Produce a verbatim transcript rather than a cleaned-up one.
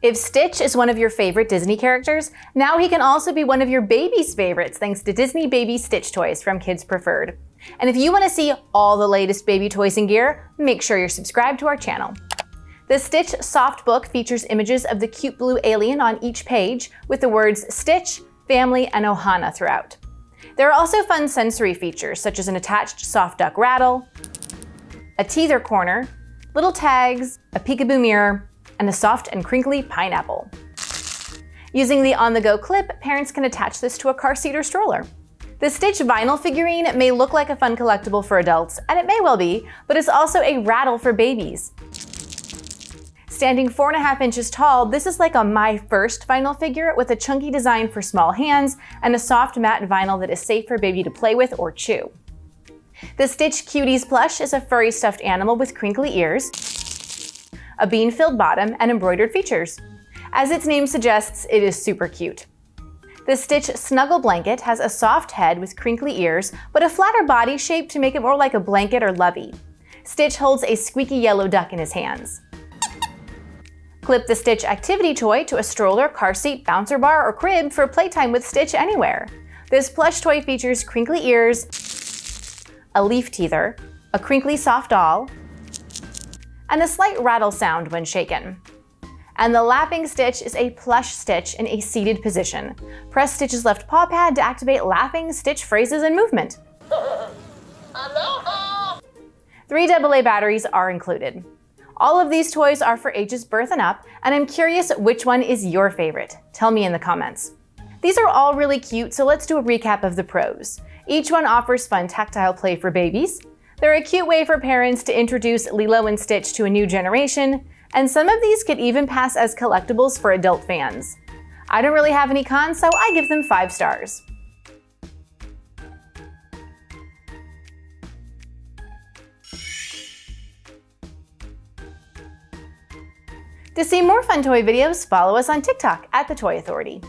If Stitch is one of your favorite Disney characters, now he can also be one of your baby's favorites thanks to Disney Baby Stitch Toys from Kids Preferred. And if you want to see all the latest baby toys and gear, make sure you're subscribed to our channel. The Stitch Softbook features images of the cute blue alien on each page with the words Stitch, Family, and Ohana throughout. There are also fun sensory features such as an attached soft duck rattle, a teether corner, little tags, a peekaboo mirror, and a soft and crinkly pineapple. Using the on-the-go clip, parents can attach this to a car seat or stroller. The Stitch vinyl figurine may look like a fun collectible for adults, and it may well be, but it's also a rattle for babies. Standing four and a half inches tall, this is like a My First vinyl figure with a chunky design for small hands and a soft matte vinyl that is safe for baby to play with or chew. The Stitch Cuties plush is a furry stuffed animal with crinkly ears, a bean-filled bottom, and embroidered features. As its name suggests, it is super cute. The Stitch Snuggle Blanket has a soft head with crinkly ears, but a flatter body shape to make it more like a blanket or lovey. Stitch holds a squeaky yellow duck in his hands. Clip the Stitch Activity Toy to a stroller, car seat, bouncer bar, or crib for playtime with Stitch anywhere. This plush toy features crinkly ears, a leaf teether, a crinkly soft doll, and a slight rattle sound when shaken. And the Lapping Stitch is a plush Stitch in a seated position. Press Stitch's left paw pad to activate laughing Stitch phrases and movement. Aloha! Three double A batteries are included. All of these toys are for ages birth and up, and I'm curious which one is your favorite. Tell me in the comments. These are all really cute, so let's do a recap of the pros. Each one offers fun tactile play for babies. They're a cute way for parents to introduce Lilo and Stitch to a new generation, and some of these could even pass as collectibles for adult fans. I don't really have any cons, so I give them five stars. To see more fun toy videos, follow us on TikTok at The Toy Authority.